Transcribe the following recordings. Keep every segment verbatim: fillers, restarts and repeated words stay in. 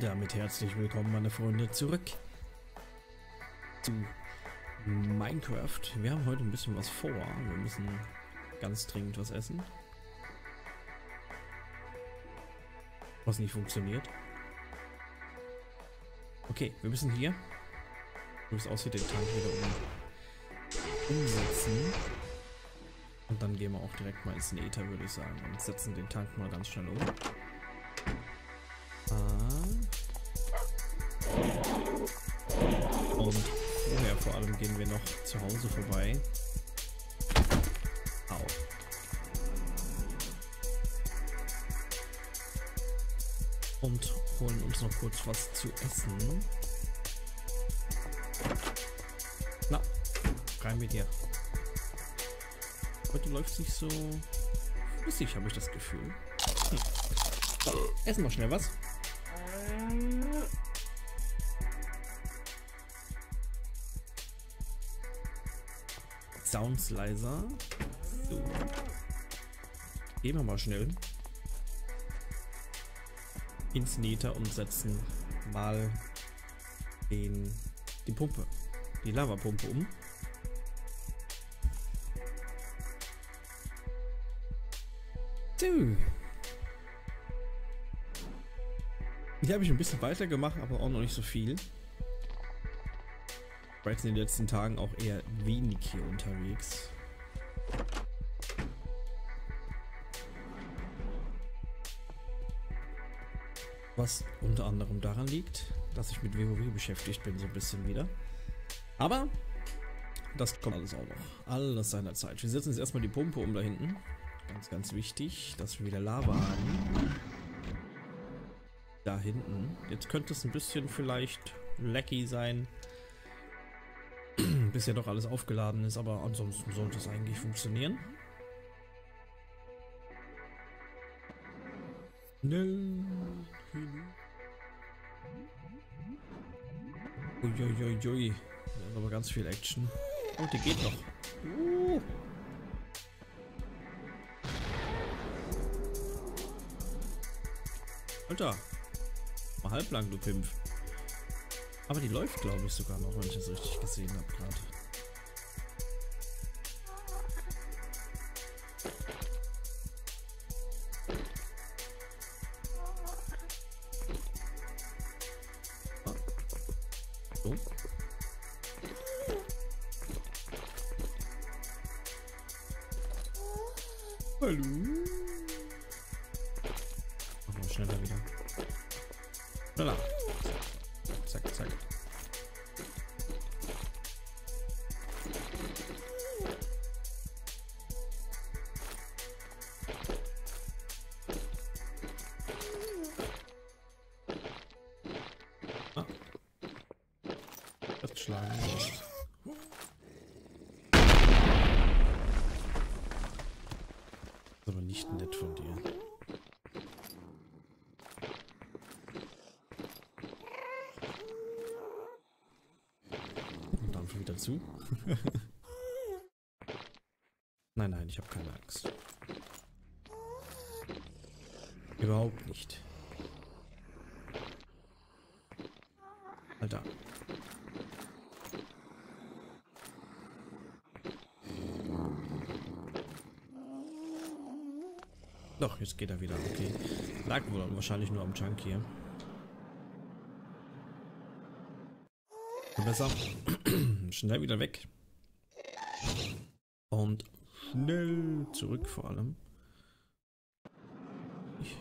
Damit herzlich willkommen, meine Freunde, zurück zu Minecraft. Wir haben heute ein bisschen was vor. Wir müssen ganz dringend was essen. Was nicht funktioniert. Okay, wir müssen hier, wir müssen aussehen, den Tank wieder um, umsetzen. Und dann gehen wir auch direkt mal ins Nether, würde ich sagen. Und setzen den Tank mal ganz schnell um. Und vorher vor allem gehen wir noch zu Hause vorbei. Au. Und holen uns noch kurz was zu essen. Na, rein mit dir. Heute läuft es nicht so flüssig, habe ich das Gefühl. Hm. So, essen wir schnell was. Sounds leiser. So. Gehen wir mal schnell ins Nether und setzen mal den, die Pumpe, die Lavapumpe um. So. Hier habe ich ein bisschen weitergemacht, aber auch noch nicht so viel. Ich war jetzt in den letzten Tagen auch eher wenig hier unterwegs. Was unter anderem daran liegt, dass ich mit WoW beschäftigt bin, so ein bisschen wieder. Aber das kommt alles auch noch. Alles seiner Zeit. Wir setzen jetzt erstmal die Pumpe um da hinten. Ganz, ganz wichtig, dass wir wieder Lava haben. Da hinten. Jetzt könnte es ein bisschen vielleicht laggy sein. Bis ja doch alles aufgeladen ist, aber ansonsten sollte es eigentlich funktionieren. Nö. Uiuiuiui. Da ist aber ganz viel Action. Oh, die geht noch. Uh. Alter. Mal halblang, du Pimpf. Aber die läuft, glaube ich, sogar noch, wenn ich das richtig gesehen habe gerade. Ah. So. Hallo. Machen wir schneller wieder. Schneller. Zack, zack. Ah. Das schlagen wir. Das ist aber nicht nett von dir. Wieder zu. Nein, nein, ich habe keine Angst. Überhaupt nicht. Alter. Doch, jetzt geht er wieder. Okay. Lag wohl wahrscheinlich nur am Chunk hier. Besser. Schnell wieder weg. Und schnell zurück vor allem. Ich.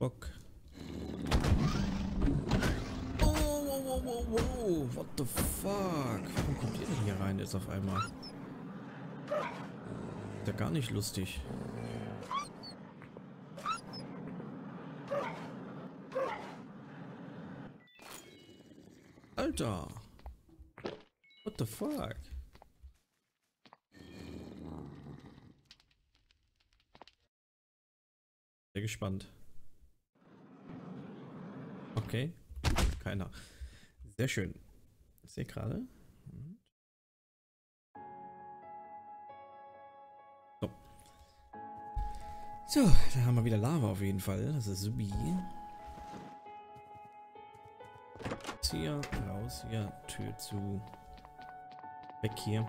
Bock. Oh, oh, oh, oh, oh, what the fuck? Warum kommt ihr denn hier rein jetzt auf einmal? Ja, gar nicht lustig. Alter! What the fuck? Sehr gespannt. Okay. Keiner. Sehr schön. Ich sehe gerade. So, da haben wir wieder Lava auf jeden Fall. Das ist subi. Hier, raus hier, Tür zu. Weg hier.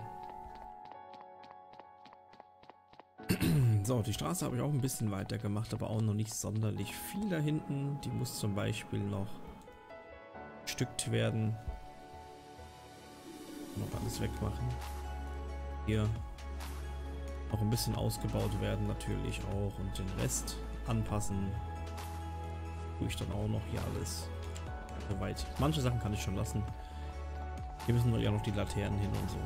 So, die Straße habe ich auch ein bisschen weiter gemacht, aber auch noch nicht sonderlich viel da hinten. Die muss zum Beispiel noch bestückt werden. Noch alles wegmachen. Hier auch ein bisschen ausgebaut werden natürlich auch und den Rest anpassen. Tue ich dann auch noch hier alles. Soweit. Manche Sachen kann ich schon lassen. Hier müssen wir ja noch die Laternen hin und so.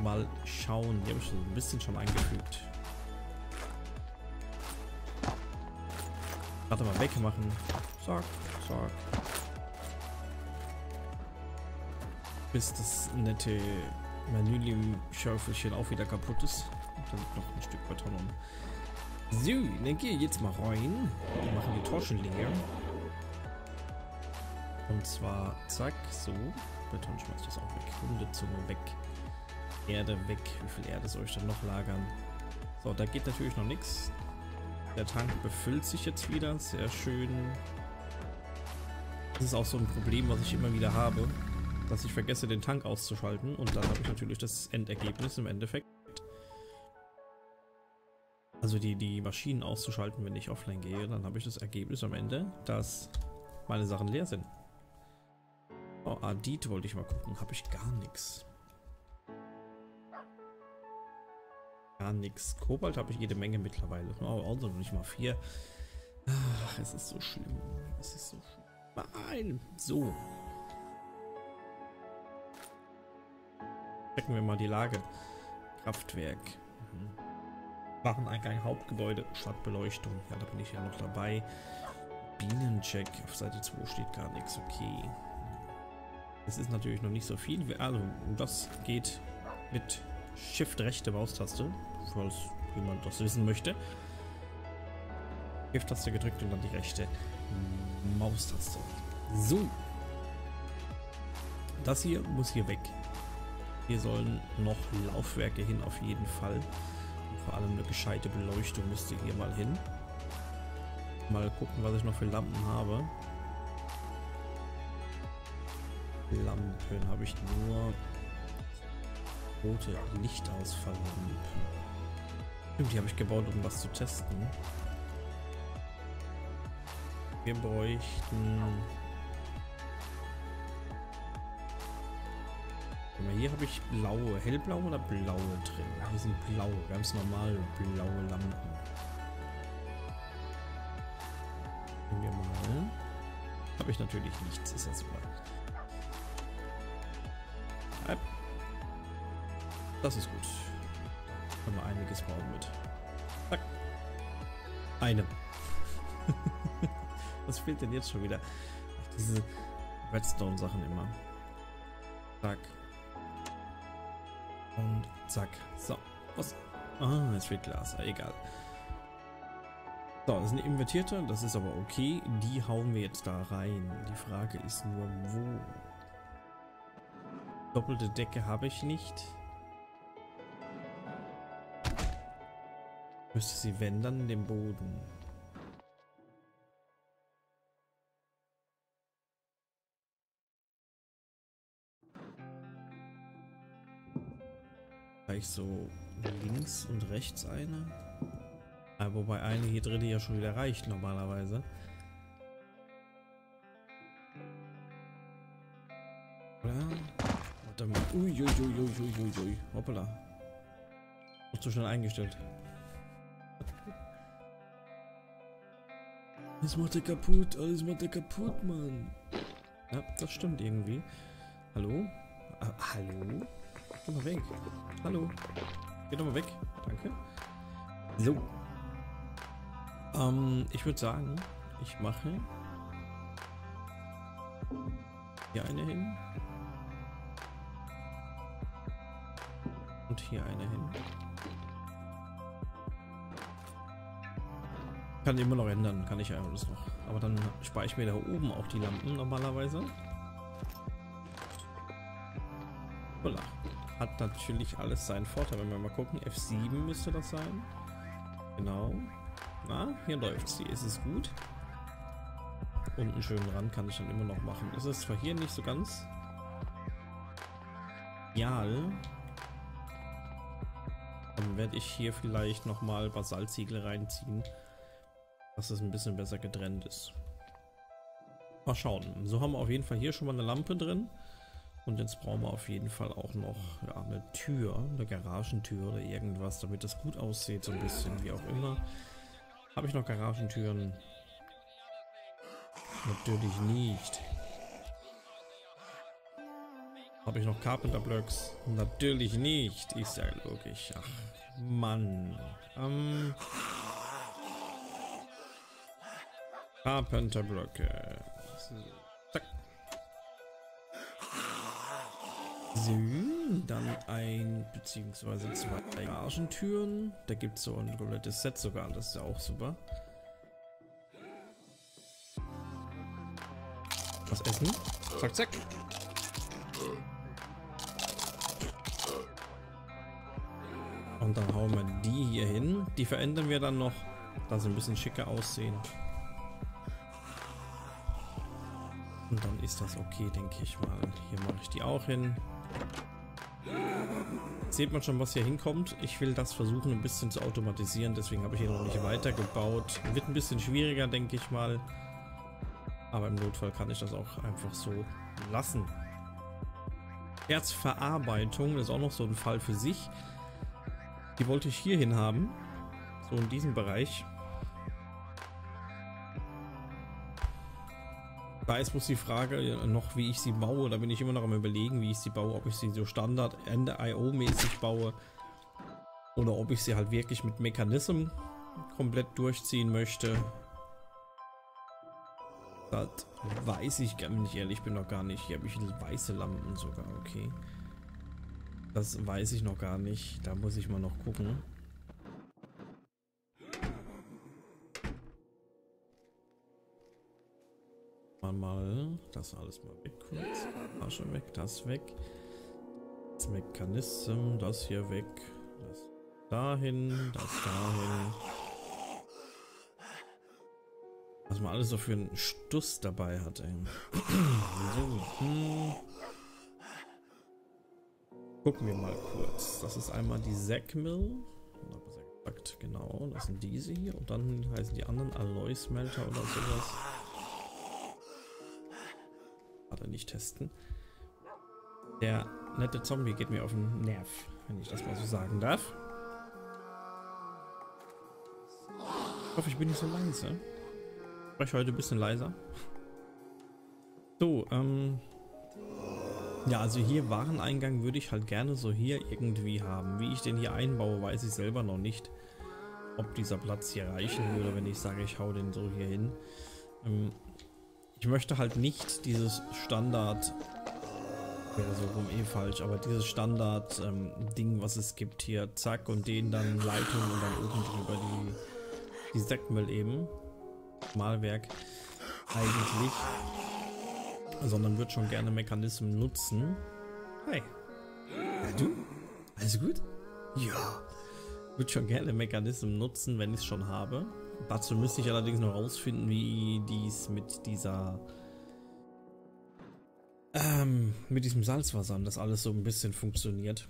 Mal schauen. Die habe ich schon ein bisschen schon eingefügt. Warte mal, wegmachen. Zack, zack. Bis das nette Manülium-Schöffelchen auch wieder kaputt ist. Da liegt noch ein Stück Beton um. So, dann gehe ich jetzt mal rein. Wir machen die Torschenlinge. Und zwar, zack, so. Beton schmeißt das auch weg. Hundezunge weg. Erde weg. Wie viel Erde soll ich dann noch lagern? So, da geht natürlich noch nichts. Der Tank befüllt sich jetzt wieder. Sehr schön. Das ist auch so ein Problem, was ich immer wieder habe, dass ich vergesse, den Tank auszuschalten. Und dann habe ich natürlich das Endergebnis im Endeffekt. Also die, die Maschinen auszuschalten, wenn ich offline gehe. Dann habe ich das Ergebnis am Ende, dass meine Sachen leer sind. Oh, Adit wollte ich mal gucken. Habe ich gar nichts. Gar nichts. Kobalt habe ich jede Menge mittlerweile. Oh, also noch nicht mal vier. Ach, es ist so schlimm. Es ist so schlimm. Nein! So. Checken wir mal die Lage. Kraftwerk. Mhm. Wareneingang, Hauptgebäude, Stadtbeleuchtung. Ja, da bin ich ja noch dabei. Bienencheck. Auf Seite zwei steht gar nichts. Okay. Es ist natürlich noch nicht so viel. Also, das geht mit Shift rechte Maustaste, falls jemand das wissen möchte. Shift-Taste gedrückt und dann die rechte Maustaste. So. Das hier muss hier weg. Hier sollen noch Laufwerke hin auf jeden Fall. Und vor allem eine gescheite Beleuchtung müsste hier mal hin. Mal gucken, was ich noch für Lampen habe. Lampen habe ich nur... rote Lichtausfalllampen. Stimmt, die habe ich gebaut, um was zu testen. Wir bräuchten... Hier habe ich blaue, hellblaue oder blaue drin? Hier sind blaue, ganz normale blaue Lampen. Nehmen wir mal. Habe ich natürlich nichts, ist ja super. Das ist gut. Können wir einiges bauen mit. Zack. Eine. Was fehlt denn jetzt schon wieder? Ach, diese Redstone-Sachen immer. Zack. Und zack. So. Was? Ah, jetzt fehlt Glas. Ah, egal. So, das ist eine invertierte. Das ist aber okay. Die hauen wir jetzt da rein. Die Frage ist nur, wo? Doppelte Decke habe ich nicht. Müsste sie wenden den Boden. Gleich so links und rechts eine. Ah, wobei eine hier drin ja schon wieder reicht normalerweise. Oder? Warte mal. Uiuiuiuiuiui. Hoppala. Noch zu schnell eingestellt. Das macht er kaputt, alles macht er kaputt, Mann. Ja, das stimmt irgendwie. Hallo? Ah, hallo? Geh mal weg. Hallo? Geh doch mal weg. Danke. So. Ähm, ich würde sagen, ich mache hier eine hin. Und hier eine hin. Kann immer noch ändern, kann ich ja alles noch. Aber dann spare ich mir da oben auch die Lampen normalerweise. Voilà. Hat natürlich alles seinen Vorteil, wenn wir mal gucken. F sieben müsste das sein. Genau. Na, hier läuft's. Hier ist es gut. Und einen schönen Rand kann ich dann immer noch machen. Es ist zwar hier nicht so ganz ideal. Dann werde ich hier vielleicht nochmal Basaltsiegel reinziehen, dass es ein bisschen besser getrennt ist. Mal schauen. So haben wir auf jeden Fall hier schon mal eine Lampe drin. Und jetzt brauchen wir auf jeden Fall auch noch ja, eine Tür, eine Garagentür oder irgendwas, damit das gut aussieht, so ein bisschen wie auch immer. Habe ich noch Garagentüren? Natürlich nicht. Habe ich noch Carpenter Blocks? Natürlich nicht. Ist ja logisch. Ach, Mann. Ähm. Carpenter Blöcke. Zack. So, dann ein beziehungsweise zwei Garagentüren. Da gibt es so ein komplettes Set sogar. Das ist ja auch super. Was essen? Zack, zack. Und dann hauen wir die hier hin. Die verändern wir dann noch, dass sie ein bisschen schicker aussehen. Und dann ist das okay, denke ich mal. Hier mache ich die auch hin. Jetzt seht man schon, was hier hinkommt. Ich will das versuchen, ein bisschen zu automatisieren. Deswegen habe ich hier noch nicht weitergebaut. Wird ein bisschen schwieriger, denke ich mal. Aber im Notfall kann ich das auch einfach so lassen. Erzverarbeitung ist auch noch so ein Fall für sich. Die wollte ich hier hin haben. So in diesem Bereich. Da ist bloß die Frage noch, wie ich sie baue. Da bin ich immer noch am Überlegen, wie ich sie baue. Ob ich sie so Standard Ende I O mäßig baue. Oder ob ich sie halt wirklich mit Mechanism komplett durchziehen möchte. Das weiß ich gar nicht, ehrlich, bin noch gar nicht. Hier habe ich weiße Lampen sogar, okay. Das weiß ich noch gar nicht. Da muss ich mal noch gucken. Mal, mal das alles mal weg. Kurz. Tasche weg, das weg. Das Mechanismus, das hier weg. Das dahin, das dahin. Was man alles so für einen Stuss dabei hat, ey. So. Hm. Gucken wir mal kurz. Das ist einmal die Sackmill. Genau, das sind diese hier. Und dann heißen die anderen Aloysmelter oder sowas. Warte, nicht testen. Der nette Zombie geht mir auf den Nerv, wenn ich das mal so sagen darf. Ich hoffe, ich bin nicht so leise. Ich spreche heute ein bisschen leiser. So, ähm... ja, also hier Wareneingang würde ich halt gerne so hier irgendwie haben. Wie ich den hier einbaue, weiß ich selber noch nicht, ob dieser Platz hier reichen würde, wenn ich sage, ich hau den so hier hin. Ähm, ich möchte halt nicht dieses Standard, wäre so rum eh falsch, aber dieses Standard ähm, Ding, was es gibt hier, zack, und den dann Leitung und dann oben drüber die, die Sackmüll eben, Malwerk eigentlich. Sondern wird schon gerne Mechanismen nutzen. Hi. Ja, du? Alles gut? Ja. Wird schon gerne Mechanismen nutzen, wenn ich es schon habe. Dazu müsste ich allerdings noch rausfinden, wie dies mit dieser... Ähm, mit diesem Salzwasser, das alles so ein bisschen funktioniert.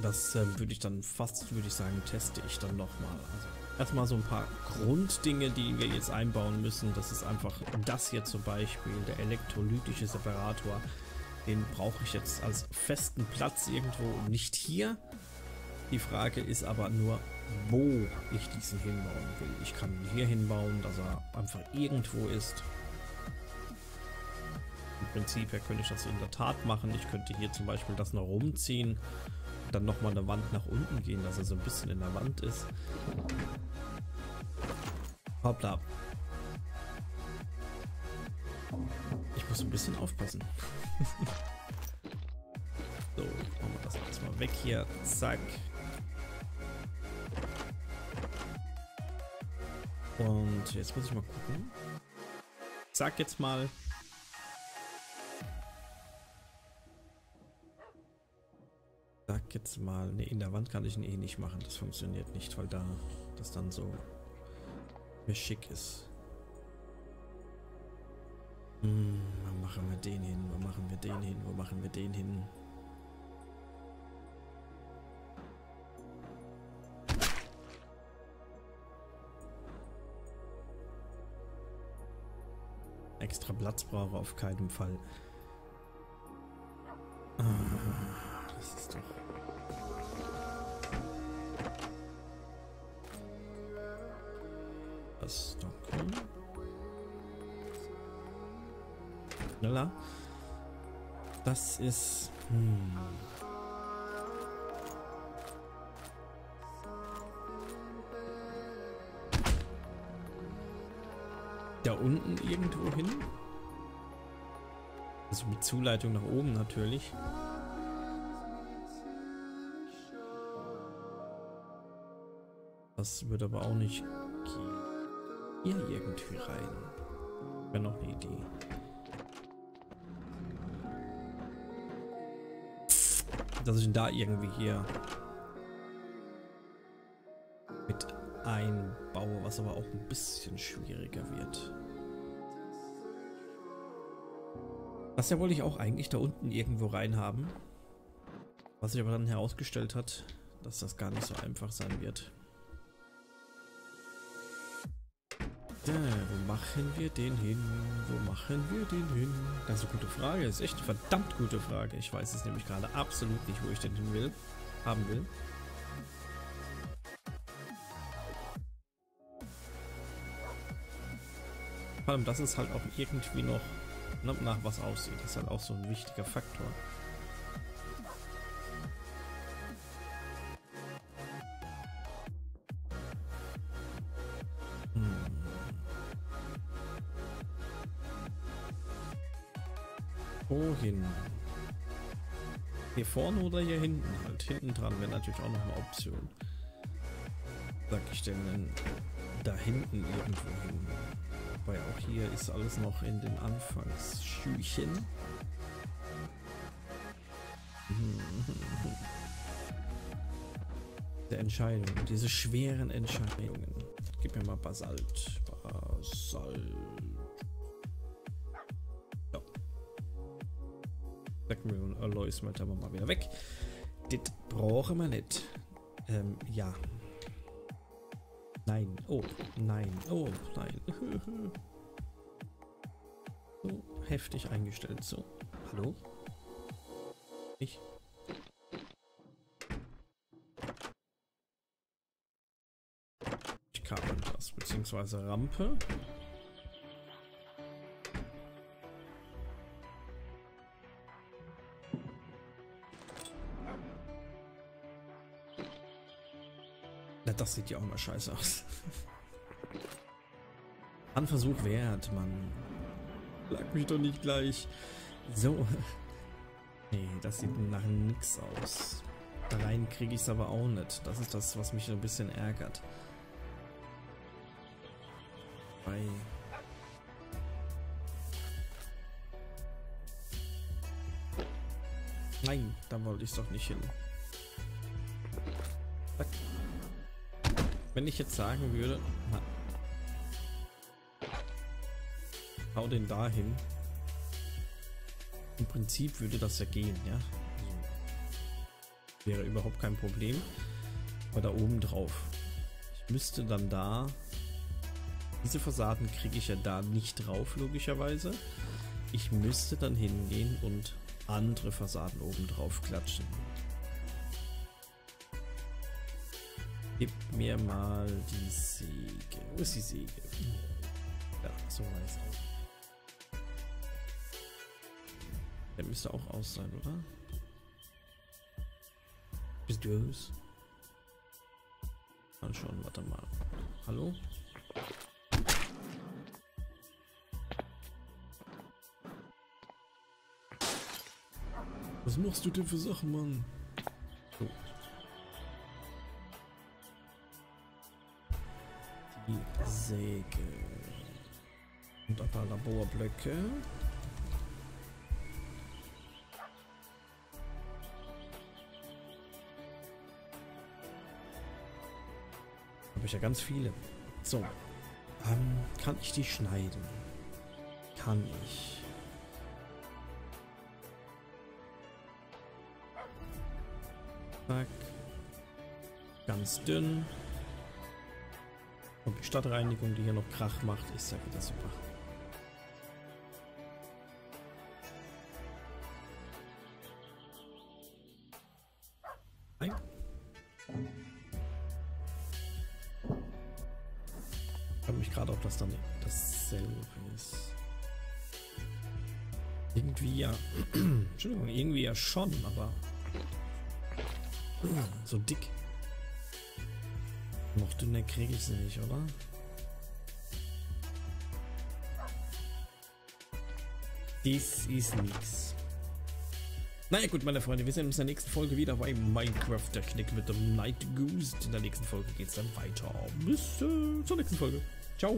Das äh, würde ich dann fast, würde ich sagen, teste ich dann nochmal. Also erstmal so ein paar Grunddinge, die wir jetzt einbauen müssen. Das ist einfach das hier zum Beispiel, der elektrolytische Separator. Den brauche ich jetzt als festen Platz irgendwo und nicht hier. Die Frage ist aber nur, wo ich diesen hinbauen will. Ich kann ihn hier hinbauen, dass er einfach irgendwo ist. Im Prinzip her könnte ich das in der Tat machen. Ich könnte hier zum Beispiel das noch rumziehen. Dann nochmal eine Wand nach unten gehen, dass er so ein bisschen in der Wand ist. Hoppla. Ich muss ein bisschen aufpassen. So, machen wir das erstmal weg hier. Zack. Und jetzt muss ich mal gucken. Ich sag jetzt mal... sag jetzt mal, ne, in der Wand kann ich ihn eh nicht machen. Das funktioniert nicht, weil da das dann so schick ist. Hm, wo machen wir den hin? Wo machen wir den hin? Wo machen wir den hin? Extra Platz brauche auf keinen Fall. Ah, das ist doch... Das ist doch cool. Schneller. Das ist... Hm. Da unten irgendwo hin. Also mit Zuleitung nach oben natürlich. Das wird aber auch nicht gehen. Hier irgendwie rein. Wäre noch eine Idee. Dass ich ihn da irgendwie hier mit einbaue, was aber auch ein bisschen schwieriger wird. Das ja wollte ich auch eigentlich da unten irgendwo rein haben. Was sich aber dann herausgestellt hat, dass das gar nicht so einfach sein wird. Da, wo machen wir den hin? Wo machen wir den hin? Das ist eine gute Frage. Das ist echt eine verdammt gute Frage. Ich weiß es nämlich gerade absolut nicht, wo ich den hin will, haben will. Vor allem, dass es halt auch irgendwie noch nach was aussieht. Das ist halt auch so ein wichtiger Faktor. Hm. Wohin? Hier vorne oder hier hinten? Halt hinten dran wäre natürlich auch noch eine Option. Sag ich denn, denn da hinten irgendwo hin? Weil auch hier ist alles noch in den Anfangsschüchen. Der Entscheidung, diese schweren Entscheidungen. Gib mir mal Basalt. Basalt. Ja. Sag mir und Aloysmelter mal wieder weg. Das brauchen wir nicht. Ähm, ja. Nein, oh, nein, oh, nein. So heftig eingestellt, so. Hallo? Ich? Ich kann das, beziehungsweise Rampe. Das sieht ja auch mal scheiße aus. Ein Versuch wert, Mann. Schlag mich doch nicht gleich. So. Nee, das sieht nach nix aus. Da rein kriege ich es aber auch nicht. Das ist das, was mich so ein bisschen ärgert. Bei... Nein, da wollte ich es doch nicht hin. Zack. Wenn ich jetzt sagen würde, na, hau den da hin, im Prinzip würde das ja gehen, ja, also, wäre überhaupt kein Problem, aber da oben drauf, ich müsste dann da, diese Fassaden kriege ich ja da nicht drauf, logischerweise, ich müsste dann hingehen und andere Fassaden oben drauf klatschen. Gib mir mal die Säge. Wo ist die Säge? Ja, so heißt es. Der müsste auch aus sein, oder? Bist du es? Mal schauen, warte mal. Hallo? Was machst du denn für Sachen, Mann? So. Säge und ein paar Laborblöcke. Habe ich ja ganz viele. So. Ähm, kann ich die schneiden? Kann ich. Zack. Ganz dünn. Und die Stadtreinigung, die hier noch Krach macht, ist ja wieder super. Nein. Ich frage mich gerade, ob das dann dasselbe ist. Irgendwie ja. Entschuldigung, irgendwie ja schon, aber. So dick. Noch dünner kriege ich sie nicht, oder? Dies ist nix. Naja gut, meine Freunde, wir sehen uns in der nächsten Folge wieder bei Minecraft Technik mit dem Night Goose. In der nächsten Folge geht es dann weiter. Bis äh, zur nächsten Folge. Ciao.